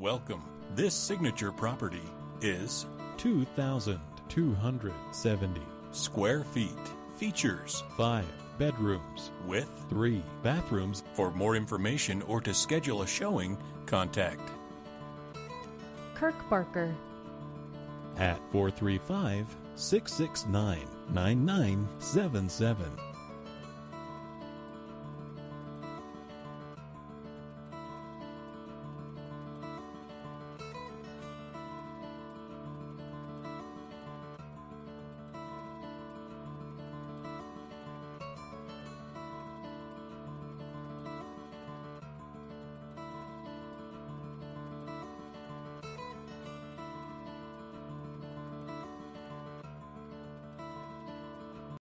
Welcome. This signature property is 2,270 square feet. Features 5 bedrooms with 3 bathrooms. For more information or to schedule a showing, contact Kirk Barker at 435-669-9977.